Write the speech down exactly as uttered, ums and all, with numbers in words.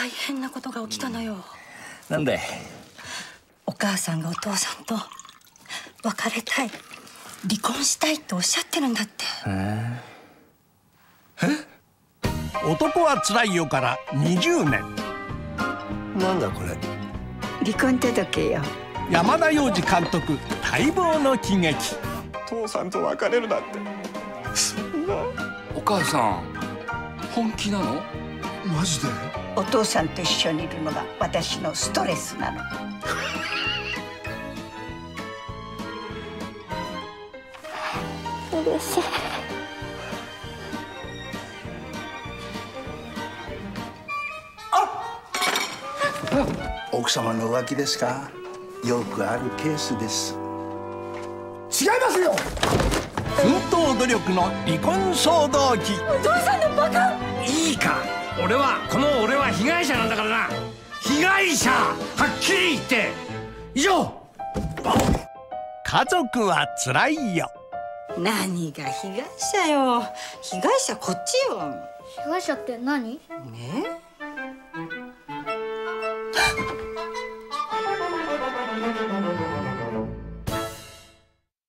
大変なことが起きたのよ。なんだい？お母さんがお父さんと別れたい、離婚したいっておっしゃってるんだって。え？男はつらいよからにじゅうねん。なんだこれ。離婚届よ。山田洋次監督、待望の喜劇。父さんと別れるなんて、そんな。お母さん本気なの？マジで？お父さんと一緒にいるのが私のストレスなの。嬉しい。あっ、奥様の浮気ですか？よくあるケースです。違いますよ。奮闘努力の離婚騒動期。お父さんのバカ。いいか、俺はこの俺は被害者なんだからな。被害者、はっきり言って。以上。家族はつらいよ。何が被害者よ。被害者こっちよ。被害者って何？ねえ。